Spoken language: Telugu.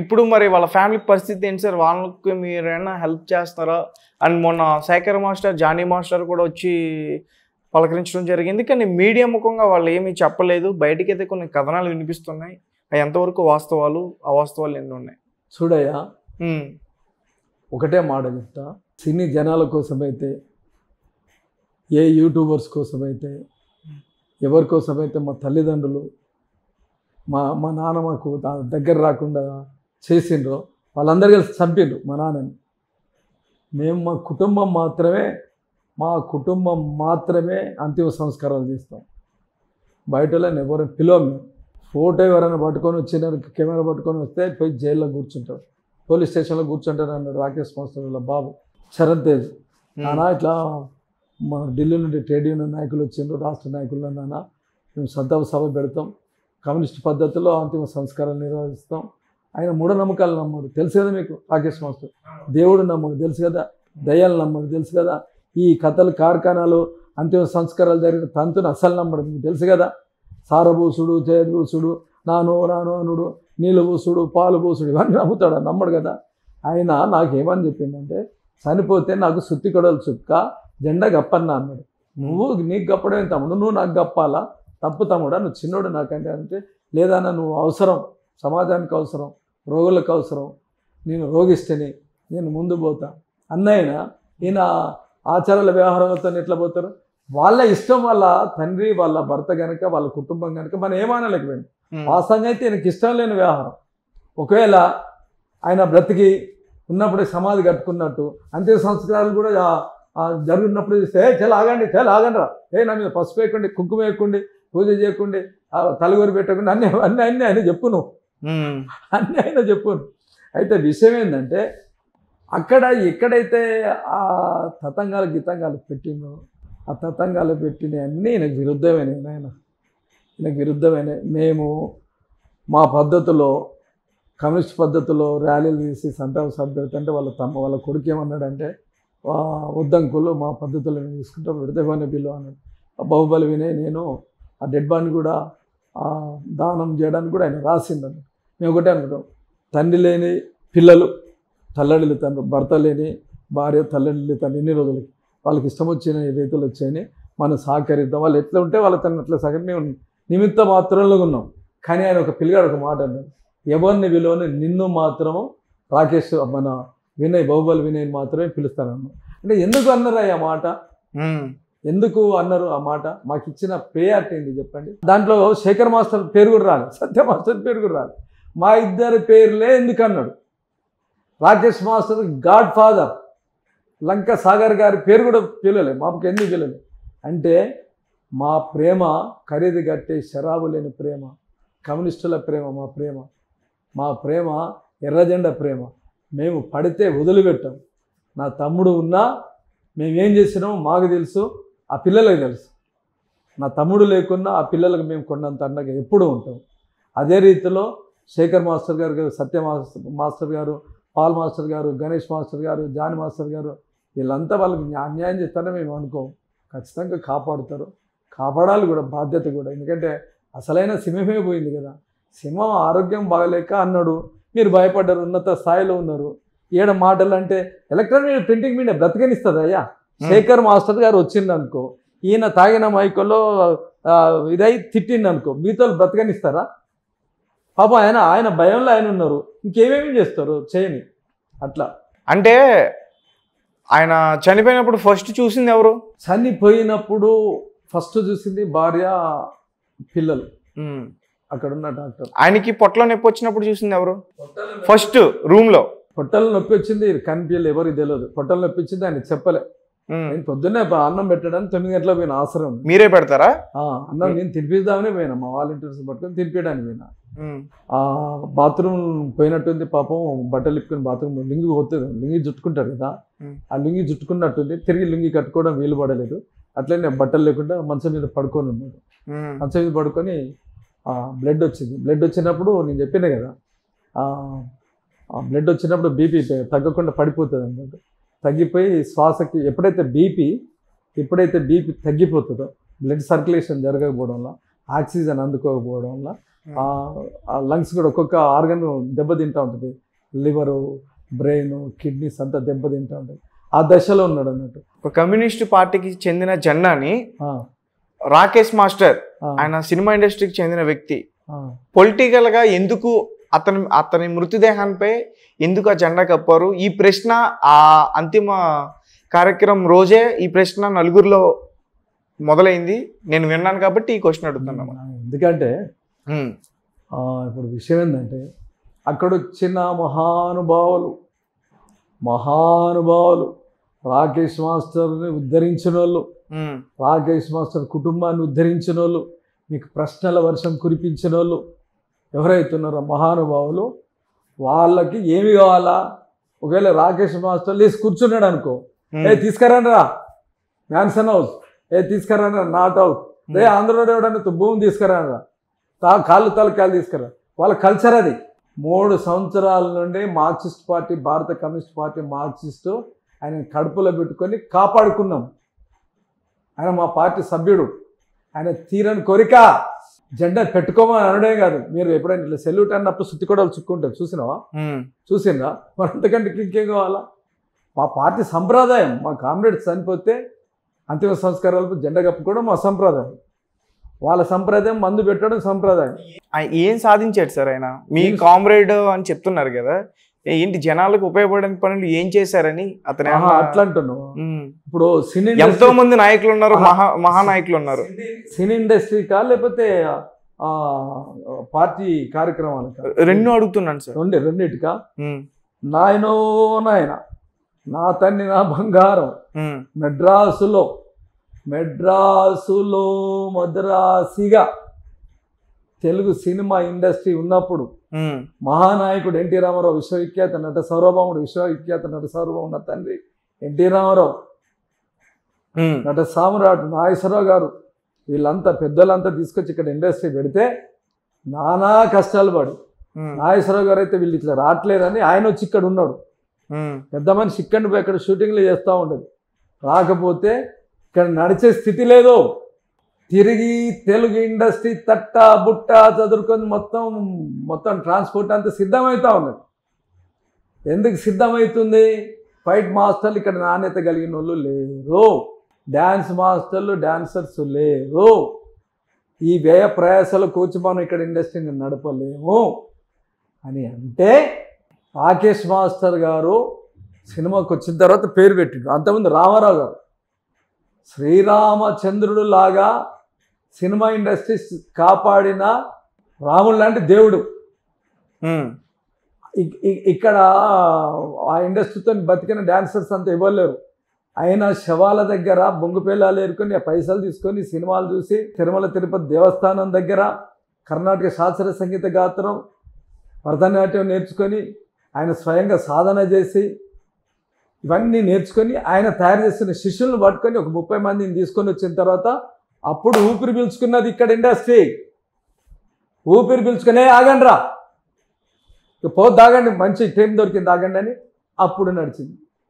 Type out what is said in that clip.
ఇప్పుడు మరి వాళ్ళ ఫ్యామిలీ పరిస్థితి ఏంటి సార్? వాళ్ళకి మీరేనా హెల్ప్ చేస్తారా? అండ్ మొన్న శేఖర్ మాస్టర్, జానీ మాస్టర్ కూడా వచ్చి పలకరించడం జరిగింది, కానీ మీడియా ముఖంగా వాళ్ళు ఏమీ చెప్పలేదు. బయటకైతే కొన్ని కథనాలు వినిపిస్తున్నాయి, అవి ఎంతవరకు వాస్తవాలు, అవాస్తవాలు ఎన్ని ఉన్నాయి? చూడయ్యా, ఒకటే మాట చెప్తా, సినీ జనాల కోసమైతే, ఏ యూట్యూబర్స్ కోసమైతే, ఎవరి కోసమైతే మా తల్లిదండ్రులు మా నాన్న మాకు దగ్గర రాకుండా చేసిండ్రో, వాళ్ళందరూ కలిసి చంపిండ్రు మా నాన్నని. మేము మా కుటుంబం మాత్రమే అంతిమ సంస్కారాలు చేస్తాం. బయట వాళ్ళని ఎవరైనా పిలవము. ఫోటో ఎవరైనా పట్టుకొని వచ్చిన, కెమెరా పట్టుకొని వస్తే పోయి జైల్లో కూర్చుంటారు, పోలీస్ స్టేషన్లో కూర్చుంటారు అన్నాడు రాకేష్ మాస్టర్ వాళ్ళ బాబు శరణ్ తేజ్. నాన్న ఇట్లా మా ఢిల్లీ నుండి ట్రేడ్ యూనియన్ నాయకులు వచ్చిండ్రు, రాష్ట్ర నాయకులు, నాన్న మేము సంతాప సభ పెడతాం, కమ్యూనిస్ట్ పద్ధతిలో అంతిమ సంస్కారాలు నిర్వహిస్తాం. ఆయన మూఢనమ్మకాలు నమ్మడు, తెలుసు కదా మీకు రాకేష్ మాస్టర్. దేవుడు నమ్మడు, తెలుసు కదా. దయ్యాలు నమ్మడు, తెలుసు కదా. ఈ కథలు, కార్ఖానాలు, అంతిమ సంస్కారాలు జరిగిన తంతుని అసలు నమ్మడు, మీకు తెలుసు కదా. సారభూసుడు, జయభూసుడు, నానోనుడు, నీళ్ళు పూసుడు, పాలు పూసుడు, ఇవన్నీ నమ్ముతాడు, నమ్మడు కదా. ఆయన నాకేమని చెప్పిందంటే, చనిపోతే నాకు సుత్తి కొడలు చుక్క జెండా గప్పన్నా అన్నాడు. నువ్వు నీకు గప్పడమే తమ్ముడు, నువ్వు నాకు గప్పాలా? తప్పు తమ్ముడా, నువ్వు చిన్నోడు నాకంటే అంటే, లేదన్నా నువ్వు అవసరం, సమాజానికి అవసరం, రోగులకు అవసరం, నేను రోగిష్టిని, నేను ముందు పోతా అన్నయన. ఈయన ఆచారాల వ్యవహారాలతో ఎట్లా పోతారు? వాళ్ళ ఇష్టం, వాళ్ళ తండ్రి, వాళ్ళ భర్త కనుక, వాళ్ళ కుటుంబం కనుక మనం ఏమనలేకపోయింది. ఆ సంగతి అయితే ఆయనకి ఇష్టం లేని వ్యవహారం. ఒకవేళ ఆయన బ్రతికి ఉన్నప్పుడే సమాధి కట్టుకున్నట్టు, అంత్య సంస్కారాలు కూడా జరుగుతున్నప్పుడు చూస్తే, చాలా ఆగండి, చాలా ఆగండి రా, ఏ నా మీద పసుపు వేయకండి, కుంకుమ వేయకండి, పూజ చేయకుండా, తలగూరు పెట్టకుండా, అన్నీ ఆయన చెప్పును, అన్నీ ఆయన చెప్పును. అయితే విషయం ఏంటంటే, అక్కడ ఎక్కడైతే ఆ తతంగాలు గితంగాలు పెట్టినో, ఆ తతంగాలు పెట్టినవి అన్నీ ఈయనకు విరుద్ధమైనవి. ఈయనకు విరుద్ధమైనవి. మేము మా పద్ధతిలో, కమ్యూనిస్ట్ పద్ధతిలో ర్యాలీలు తీసి సంతాప సభ పెడుతుంటే వాళ్ళ కొడుకు ఏమన్నాడంటే, వద్దంకులు మా పద్ధతులు మేము తీసుకుంటాం, విడతమైన బిల్లు అన్నాడు. బాహుబలి వినే నేను ఆ డెడ్ బాడీని కూడా దానం చేయడానికి కూడా ఆయన రాసిందని మేము ఒకటే అనుకుంటాం. తండ్రి లేని పిల్లలు తల్లడిల్లు తండ్రి, భర్త లేని భార్య తల్లడిల్లు తండ్రి, ఎన్ని రోజులకి వాళ్ళకి ఇష్టం వచ్చిన రీతులు వచ్చాయని మనం సహకరిద్దాం, వాళ్ళు ఎట్లా ఉంటే వాళ్ళ తను అట్లా సహకరి. మేము నిమిత్త మాత్రంలో ఉన్నాం. కానీ ఆయన ఒక పిల్లగాడు ఒక మాట అన్నాడు, ఎవరిని విలువని నిన్ను మాత్రము రాకేష్ మన వినయ్, బాహుబలి వినయ్ మాత్రమే పిలుస్తానన్నాం. అంటే ఎందుకు అన్నారు ఆ మాట? ఎందుకు అన్నారు ఆ మాట? మాకు ఇచ్చిన ప్రియారిటీ ఏంటి చెప్పండి? దాంట్లో శేఖర్ మాస్టర్ పేరు కూడా రాలి, సత్య మాస్టర్ పేరు కూడా రాలి. మా ఇద్దరి పేర్లే ఎందుకు అన్నాడు? Rakesh master godfather Lanka Sagar గారి పేరు కూడా పిలవలే, మాకు ఎందుకు పిలవలే? అంటే మా ప్రేమ ఖరీదు కట్టే శరాబు లేని ప్రేమ, కమ్యూనిస్టుల ప్రేమ, మా ప్రేమ ఎర్రజెండా ప్రేమ. మేము పడితే వదిలిపెట్టాం. నా తమ్ముడు ఉన్నా మేమేం చేసినామో మాకు తెలుసు, ఆ పిల్లలకు తెలుసు. నా తమ్ముడు లేకున్నా ఆ పిల్లలకు మేము కొన్నంత అండగా ఎప్పుడూ ఉంటాం. అదే రీతిలో శేఖర్ మాస్టర్ గారు, సత్య మాస్టర్ గారు, పాల్ మాస్టర్ గారు, గణేష్ మాస్టర్ గారు, జానీ మాస్టర్ గారు, వీళ్ళంతా వాళ్ళకి అన్యాయం చేస్తారని మేము అనుకోం. ఖచ్చితంగా కాపాడుతారు, కాపాడాలి కూడా, బాధ్యత కూడా. ఎందుకంటే అసలైన సినిమే పోయింది కదా. సినిమా ఆరోగ్యం బాగలేక అన్నాడు, మీరు భయపడ్డారు, ఉన్నత స్థాయిలో ఉన్నారు. ఏడ మాటలు అంటే ఎలక్ట్రానిక్ ప్రింటింగ్ మీడియా బ్రతకనిస్తుంది అయ్యా. శేఖర్ మాస్టర్ గారు వచ్చింది అనుకో, ఈయన తాగిన మైకల్లో ఇదై తిట్టిండు అనుకో, మీతో బ్రతకనిస్తారా? పాప ఆయన భయంలో ఆయన ఉన్నారు, ఇంకేమేమి చేస్తారు? చేయని. అట్లా అంటే ఆయన చనిపోయినప్పుడు ఫస్ట్ చూసింది ఎవరు? చనిపోయినప్పుడు ఫస్ట్ చూసింది భార్య, పిల్లలు, అక్కడ ఉన్న డాక్టర్. ఆయనకి పొట్టలో నొప్పి వచ్చినప్పుడు చూసింది ఎవరు? ఫస్ట్ రూమ్ లో పొట్టలు నొప్పి వచ్చింది, కనిపించలేదు, ఎవరికి తెలియదు. పొట్టలు నొప్పి వచ్చింది ఆయన చెప్పలే. నేను పొద్దున్నే అన్నం పెట్టడానికి 9 గంటలకు పోయిన ఆశ్రమం. మీరే పెడతారా అన్నం? నేను తినిపిద్దామని పోయినా, మా వాలంటీర్స్ పట్టుకొని తినిపించడానికి పోయినా. బాత్రూమ్ పోయినట్టుంది పాపం, బట్టలు ఇప్పుకొని బాత్రూమ్ లుంగి పోతుంది, లుంగి జుట్టుకుంటారు కదా, ఆ లుంగి జుట్టుకున్నట్టుంది, తిరిగి లుంగి కట్టుకోవడం వీలు పడలేదు. అట్లనే బట్టలు లేకుండా మంచం మీద పడుకొని ఉన్నాడు. మంచం మీద పడుకొని బ్లడ్ వచ్చింది. బ్లడ్ వచ్చినప్పుడు నేను చెప్పినా కదా, బ్లడ్ వచ్చినప్పుడు బీపీ తగ్గకుండా పడిపోతుంది అన్నమాట. తగ్గిపోయి శ్వాసకి ఎప్పుడైతే బీపీ తగ్గిపోతుందో, బ్లడ్ సర్క్యులేషన్ జరగకపోవడం వల్ల, ఆక్సిజన్ అందుకోకపోవడం వల్ల లంగ్స్ కూడా ఒక్కొక్క ఆర్గన్ దెబ్బతింటూ ఉంటుంది, లివరు బ్రెయిన్ కిడ్నీస్ అంతా దెబ్బతింటూ ఉంటుంది. ఆ దశలో ఉన్నాడు అన్నట్టు. ఒక కమ్యూనిస్ట్ పార్టీకి చెందిన జెండాని రాకేష్ మాస్టర్ ఆయన సినిమా ఇండస్ట్రీకి చెందిన వ్యక్తి పొలిటికల్గా ఎందుకు అతను అతని మృతదేహానిపై ఎందుకు ఆ జెండా కప్పారు? ఈ ప్రశ్న ఆ అంతిమ కార్యక్రమం రోజే ఈ ప్రశ్న నలుగురిలో మొదలైంది. నేను విన్నాను కాబట్టి ఈ క్వశ్చన్ అడుగుతున్నాను. ఎందుకంటే ఇప్పుడు విషయం ఏంటంటే అక్కడ వచ్చిన మహానుభావులు రాకేష్ మాస్టర్ని ఉద్ధరించిన వాళ్ళు, రాకేష్ మాస్టర్ కుటుంబాన్ని ఉద్ధరించిన వాళ్ళు, మీకు ప్రశ్నల వర్షం కురిపించిన వాళ్ళు ఎవరైతున్నారో మహానుభావులు, వాళ్ళకి ఏమి కావాలా? ఒకవేళ రాకేష్ మాస్టర్ లేచి కూర్చున్నాడు అనుకో, ఏ తీసుకురండి రా మ్యాన్సన్ హౌస్, ఏ తీసుకురండి రా నాట్ హౌస్, రే ఆంధ్రలో ఎవడన్నా భూమి తీసుకురండి రా, కాళ్ళు తలకాయలు తీసుకురా. వాళ్ళ కల్చర్ అది. 3 సంవత్సరాల నుండి మార్క్సిస్ట్ పార్టీ, భారత కమ్యూనిస్ట్ పార్టీ మార్క్సిస్టు, ఆయన కడుపులో పెట్టుకొని కాపాడుకున్నాం. ఆయన మా పార్టీ సభ్యుడు, ఆయన తీరని కోరిక. జెండా పెట్టుకోమని అనడే కాదు. మీరు ఎప్పుడైనా ఇట్లా సెల్యూట్ అన్నప్పుడు సుత్తి కూడా చుక్కుంటారు, చూసినరా? మరి అంతకంటే ఇంకేం కావాలా? మా పార్టీ సంప్రదాయం, మా కామ్రేడ్స్ చనిపోతే అంతిమ సంస్కారాలకు జెండా కప్పుకోవడం మా సంప్రదాయం, వాళ్ళ సంప్రదాయం, మందు పెట్టడం సంప్రదాయం. ఏం సాధించాడు సార్ ఆయన? మీ కామ్రేడ్ అని చెప్తున్నారు కదా, ఏంటి జనాలకు ఉపయోగపడని పనులు ఏం చేశారని అతను అట్లా అంటున్నావు? ఇప్పుడు సినీ ఎంతో మంది నాయకులు ఉన్నారు, మహానాయకులు ఉన్నారు. సినీ ఇండస్ట్రీ కా లేకపోతే పార్టీ కార్యక్రమాలు? రెండు అడుగుతున్నాను సార్. రెండింటికా? నాయన నా తన్ని నా బంగారం, మెడ్రాసులో మద్రాసిగా తెలుగు సినిమా ఇండస్ట్రీ ఉన్నప్పుడు మహానాయకుడు ఎన్టీ రామారావు విశ్వవిఖ్యాత నట సార్వభౌముడు, నా తండ్రి ఎన్టీ రామారావు, నట సామ్రాట్ నాగేశ్వరరావు గారు, వీళ్ళంతా పెద్దలంతా తీసుకొచ్చి ఇక్కడ ఇండస్ట్రీ పెడితే నానా కష్టాలు పడి, నాగేశ్వరరావు గారు అయితే వీళ్ళు ఇట్లా రావట్లేదని ఆయన వచ్చి ఇక్కడ ఉన్నాడు. పెద్ద మనిషి ఇక్కడ పోయి ఇక్కడ షూటింగ్లు చేస్తూ ఉండేది, రాకపోతే ఇక్కడ నడిచే స్థితి లేదు. తిరిగి తెలుగు ఇండస్ట్రీ తట్ట బుట్ట చదువుకొని మొత్తం ట్రాన్స్పోర్ట్ అంతా సిద్ధమవుతా ఉన్నది. ఎందుకు సిద్ధమవుతుంది? ఫైట్ మాస్టర్లు ఇక్కడ నాణ్యత కలిగిన వాళ్ళు లేరు, డ్యాన్స్ మాస్టర్లు డ్యాన్సర్స్ లేరు. ఈ వ్యయ ప్రయాసాలు కూర్చి మనం ఇక్కడ ఇండస్ట్రీని నడపలేము అని అంటే రాకేష్ మాస్టర్ గారు సినిమాకి వచ్చిన తర్వాత పేరు పెట్టిండు. అంతకుముందు రామారావు గారు శ్రీరామచంద్రుడు లాగా సినిమా ఇండస్ట్రీ కాపాడిన రాముడు లాంటి దేవుడు. ఇక్కడ ఆ ఇండస్ట్రీతో బతికిన డాన్సర్స్ అంతా ఇవ్వలేరు. ఆయన శవాల దగ్గర బొంగుపేలాలు ఏరుకొని ఆ పైసలు తీసుకొని సినిమాలు చూసి, తిరుమల తిరుపతి దేవస్థానం దగ్గర కర్ణాటక శాస్త్రీయ సంగీత గాత్రం భరతనాట్యం నేర్చుకొని, ఆయన స్వయంగా సాధన చేసి ఇవన్నీ నేర్చుకొని, ఆయన తయారు చేసిన శిష్యులను పట్టుకొని 30 మందిని తీసుకొని వచ్చిన తర్వాత అప్పుడు ఊపిరి పీల్చుకున్నది ఇక్కడ ఇండస్ట్రీ. ఊపిరి పీల్చుకునే ఆగండి రా, పోదాగండి, మంచి టైం దొరికింది ఆగండి అని అప్పుడు నడిచింది.